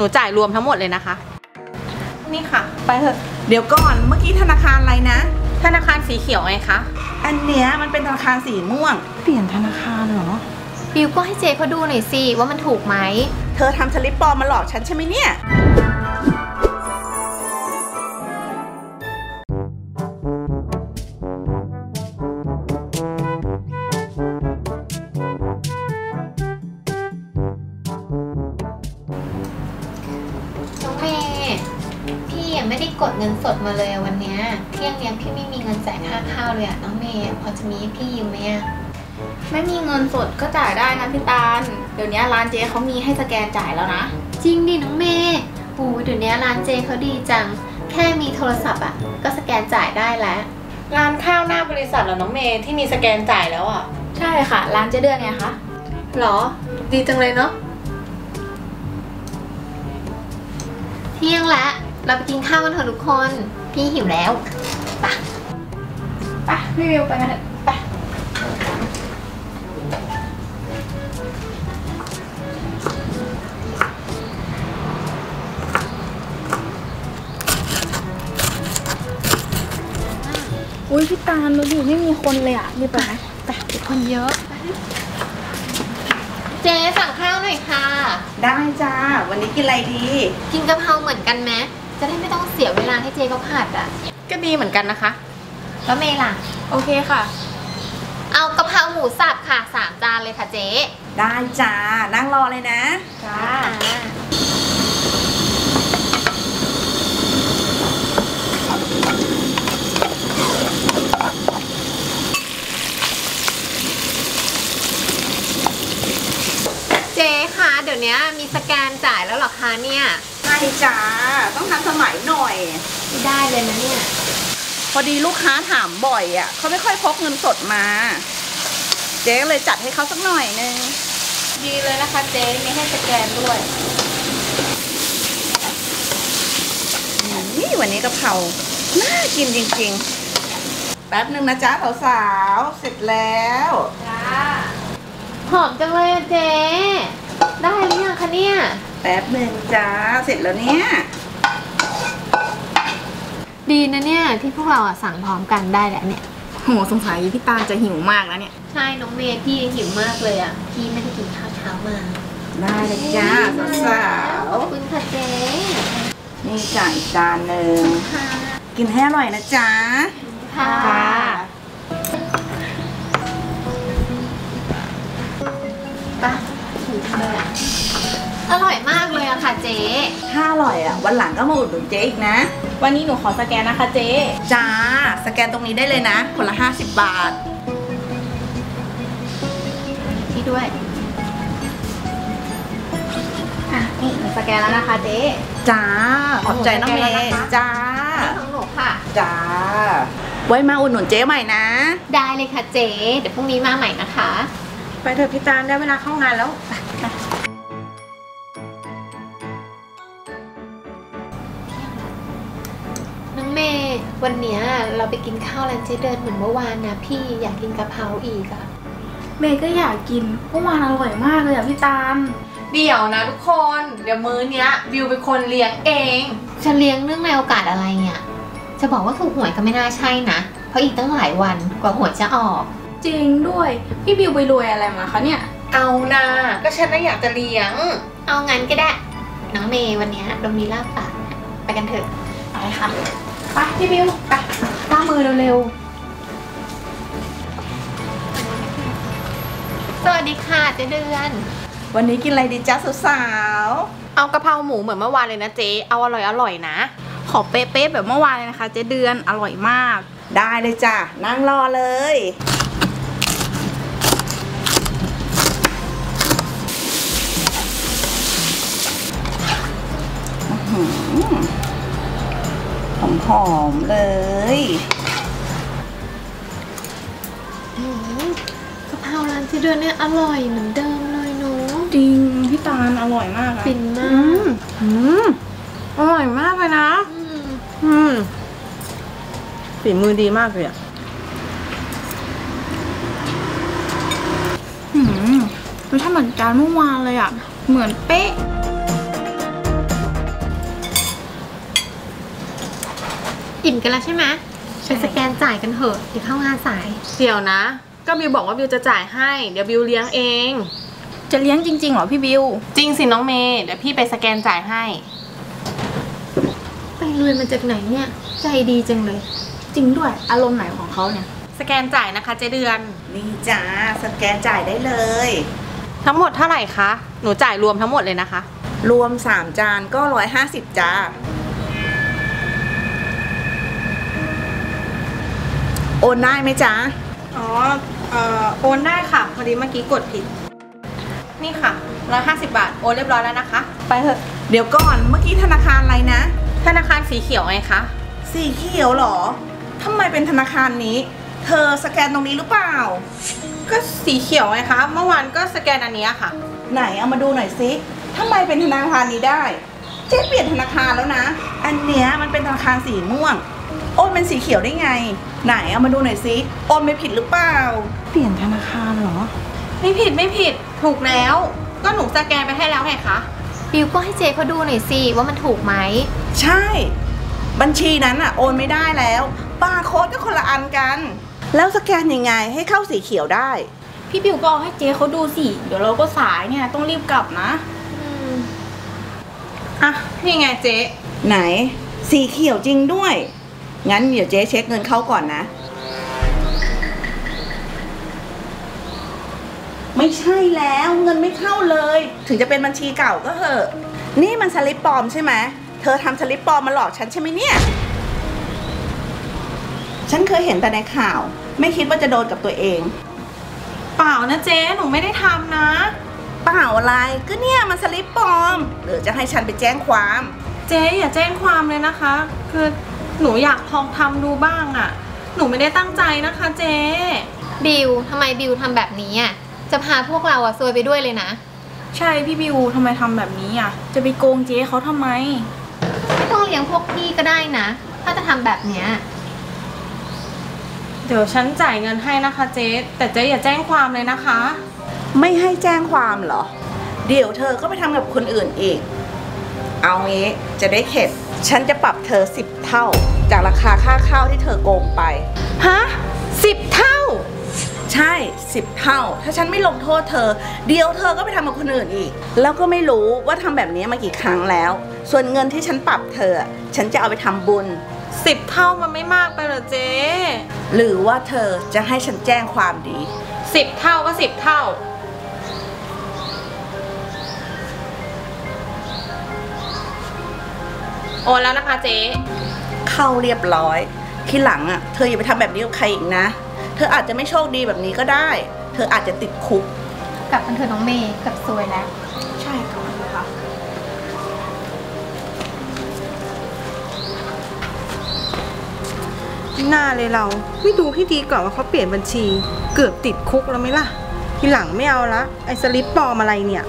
หนูจ่ายรวมทั้งหมดเลยนะคะนี่ค่ะไปเถอะเดี๋ยวก่อนเมื่อกี้ธนาคารอะไรนะธนาคารสีเขียวไงคะอันเนี้ยมันเป็นธนาคารสีม่วงเปลี่ยนธนาคารเหรอบิวก็ให้เจ๊เขาดูหน่อยสิว่ามันถูกไหมเธอทำสลิปปลอมมาหลอกฉันใช่ไหมเนี่ยกดเงินสดมาเลยวันนี้เที่ยงเนี้ยพี่ไม่มีเงินจ่ายค่าข้าวเลยอ่ะน้องเมย์พอจะมีพี่ยืมไหมอ่ะไม่มีเงินสดก็จ่ายได้นะพี่ตาลเดี๋ยวนี้ร้านเจ๊เขามีให้สแกนจ่ายแล้วนะจริงดิน้องเมย์ปูเดี๋ยวนี้ร้านเจ๊เขาดีจังแค่มีโทรศัพท์อ่ะก็สแกนจ่ายได้แล้วร้านข้าวหน้าบริษัทเหรอน้องเมย์ที่มีสแกนจ่ายแล้วอ่ะใช่ค่ะร้านเจ๊เดือนไงคะหรอดีจังเลยเนาะเที่ยงแล้วเราไปกินข้าวกันเถอะทุกคนพี่หิวแล้วไปพี่วิวไปกันเถอะไปอุ้ยพี่ตาลเราดูไม่มีคนเลยอ่ะนี่ไปไหมแต่คนเยอะเจ๊สั่งข้าวหน่อยค่ะได้จ้าวันนี้กินอะไรดีกินกะเพราเหมือนกันไหมจะได้ไม่ต้องเสียเวลาให้เจ๊เขาผัดอ่ะก็ดีเหมือนกันนะคะแล้วเมย์ล่ะโอเคค่ะเอากะเพราหมูสับค่ะ3จานเลยค่ะเจ๊ได้จ้านั่งรอเลยนะจ้าเจ๊คะเดี๋ยวนี้มีสแกนจ่ายแล้วหรอคะเนี่ยใช่จ้าต้องทำสมัยหน่อยไม่ได้เลยนะเนี่ยพอดีลูกค้าถามบ่อยอ่ะเขาไม่ค่อยพกเงินสดมาเจ๊เลยจัดให้เขาสักหน่อยนึงดีเลยนะคะเจ๊ไม่ให้สแกนด้วยนี่วันนี้กะเพราน่ากินจริงๆแป๊บนึงนะจ๊ะสาวๆเสร็จแล้วจ้าหอมจังเลยเจ๊ได้หรือยังคะเนี่ยแป๊บหนึ่งจ้าเสร็จแล้วเนี่ยดีนะเนี่ยที่พวกเราสั่งพร้อมกันได้แหละเนี่ยโหสงสัยพี่ตาจะหิวมากแล้วเนี่ยใช่น้องเมย์พี่หิวมากเลยอ่ะพี่ไม่ได้กินข้าวเช้ามาได้เลยจ้าสาวๆขอบคุณค่ะเจ๊นี่จ่ายจานหนึ่งกินให้อร่อยนะจ๊ะค่ะอร่อยมากเลยอะค่ะเจ๊ถ้าอร่อยอะวันหลังก็มาอุดหนุนเจ๊อีกนะวันนี้หนูขอสแกนนะคะเจ๊จ้าสแกนตรงนี้ได้เลยนะคนละ50 บาทนี่ด้วยอ่ะนี่สแกนแล้วนะคะเจ๊จ้าขอบใจน้องเมย์จ้าของหนูค่ะจ้าไว้มาอุดหนุนเจ๊ใหม่นะได้เลยค่ะเจ๊เดี๋ยวพรุ่งนี้มาใหม่นะคะไปเถอะพี่ตาลได้เวลาเข้างานแล้วน้องเมย์วันเนี้ยเราไปกินข้าวร้านเจ๊เดินเหมือนเมื่อวานนะพี่อยากกินกะเพราอีกอะเมย์ก็อยากกินเมื่อวานอร่อยมากเลยอะพี่ตาลเดี๋ยวนะทุกคนเดี๋ยวมื้อเนี้ยวิวเป็นคนเลี้ยงเองจะเลี้ยงเนื่องในโอกาสอะไรเนี่ยจะบอกว่าถูกหวยก็ไม่น่าใช่นะเพราะอีกตั้งหลายวันกว่าหวยจะออกจริงด้วยพี่บิวไปรวยอะไรมาคะเนี่ยเอานะก็ฉันน่ะอยากจะเลี้ยงเอางั้นก็ได้น้องเมย์วันนี้ดมมีลาบปากไปกันเถอะไปค่ะไปพี่บิวไปล้างมือเร็วๆสวัสดีค่ะเจ๊เดือนวันนี้กินอะไรดีจ๊ะสาวๆเอากะเพราหมูเหมือนเมื่อวานเลยนะเจ๊เอาอร่อยนะขอเป๊ะๆแบบเมื่อวานเลยนะคะเจ๊เดือนอร่อยมากได้เลยจ้ะนั่งรอเลยหอมเลยกะเพราร้านเจ๊เดือนเนี่ยอร่อยเหมือนเดิมเลยเนาะจริงพี่ตาลอร่อยมากนะฟินมากอร่อยมากเลยนะฝีมือดีมากเลยอ่ะไม่ใช่เหมือนจานเมื่อวานเลยอ่ะเหมือนเป๊ะ อิ่มกันแล้วใช่ไหมไปสแกนจ่ายกันเถอะเดี๋ยวเข้างานสายเดี๋ยวนะก็บิวบอกว่าบิวจะจ่ายให้เดี๋ยวบิวเลี้ยงเองจะเลี้ยงจริงๆเหรอพี่บิวจริงสิน้องเมย์เดี๋ยวพี่ไปสแกนจ่ายให้ไปรวยมาจากไหนเนี่ยใจดีจังเลยจริงด้วยอารมณ์ไหนของเขาเนี่ยสแกนจ่ายนะคะเจเดือนนี่จ้าสแกนจ่ายได้เลยทั้งหมดเท่าไหร่คะหนูจ่ายรวมทั้งหมดเลยนะคะรวม3จานก็150จ้าโอนได้ไหมจ๊ะอ๋อโอนได้ค่ะพอดีเมื่อกี้กดผิดนี่ค่ะ150 บาทโอนเรียบร้อยแล้วนะคะไปเถอะเดี๋ยวก่อนเมื่อกี้ธนาคารอะไรนะธนาคารสีเขียวไงคะสีเขียวหรอทำไมเป็นธนาคารนี้เธอสแกนตรงนี้หรือเปล่าก็สีเขียวไงคะเมื่อวานก็สแกนอันนี้ค่ะไหนเอามาดูหน่อยซิทำไมเป็นธนาคารนี้ได้เจ๊เปลี่ยนธนาคารแล้วนะอันเนี้ยมันเป็นธนาคารสีม่วงโอนเป็นสีเขียวได้ไงไหนเอามาดูหน่อยซิโอนไม่ผิดหรือเปล่าเปลี่ยนธนาคารเหรอไม่ผิดไม่ผิดถูกแล้วก็หนูสแกนไปให้แล้วไงคะบิวก็ให้เจ๊เขาดูหน่อยสิว่ามันถูกไหมใช่บัญชีนั้นอะโอนไม่ได้แล้วบาร์โค้ดก็คนละอันกันแล้วสแกนยังไงให้เข้าสีเขียวได้พี่บิวก็เอาให้เจ๊เขาดูสิเดี๋ยวเราก็สายเนี่ยต้องรีบกลับนะอ่ะนี่ไงเจ๊ไหนสีเขียวจริงด้วยงั้นเดี๋ยวเจ๊เช็คเงินเข้าก่อนนะไม่ใช่แล้วเงินไม่เข้าเลยถึงจะเป็นบัญชีเก่าก็เหอะนี่มันสลิปปลอมใช่ไหมเธอทำสลิปปลอมมาหลอกฉันใช่ไหมเนี่ยฉันเคยเห็นแต่ในข่าวไม่คิดว่าจะโดนกับตัวเองเปล่านะเจ๊หนูไม่ได้ทำนะเปล่าอะไรก็เนี่ยมันสลิปปลอมหรือจะให้ฉันไปแจ้งความเจ๊อย่าแจ้งความเลยนะคะคือหนูอยากลองทำดูบ้างอ่ะหนูไม่ได้ตั้งใจนะคะเจ๊บิวทำไมบิวทำแบบนี้อ่ะจะพาพวกเราอ่ะซวยไปด้วยเลยนะใช่พี่บิวทำไมทำแบบนี้อ่ะจะไปโกงเจ๊เขาทำไมไม่ต้องเลี้ยงพวกพี่ก็ได้นะถ้าจะทำแบบเนี้ยเดี๋ยวฉันจ่ายเงินให้นะคะเจ๊แต่เจ๊อย่าแจ้งความเลยนะคะไม่ให้แจ้งความเหรอเดี๋ยวเธอก็ไปทำกับคนอื่นอีกเอางี้จะได้เข็ดฉันจะปรับเธอ10 เท่าจากราคาค่าข้าวที่เธอโกงไปฮะ10 เท่าใช่10 เท่าถ้าฉันไม่ลงโทษเธอเดี๋ยวเธอก็ไปทำกับคนอื่นอีกแล้วก็ไม่รู้ว่าทำแบบนี้มากี่ครั้งแล้วส่วนเงินที่ฉันปรับเธอฉันจะเอาไปทำบุญ10 เท่ามันไม่มากไปเหรอเจ๊หรือว่าเธอจะให้ฉันแจ้งความดี10 เท่าก็10 เท่าโอนแล้วนะคะเจ๊เข้าเรียบร้อยทีหลังอ่ะเธออย่าไปทำแบบนี้กับใครอีกนะเธออาจจะไม่โชคดีแบบนี้ก็ได้เธออาจจะติดคุกกลับกันเถอะน้องเมย์กลับซวยแล้วใช่ค่ะนะคะหน้าเลยเราไม่ดูให้ดีก่อนว่าเขาเปลี่ยนบัญชีเกือบติดคุกแล้วไหมล่ะทีหลังไม่เอาละไอ้สลิปปลอมอะไรเนี่ย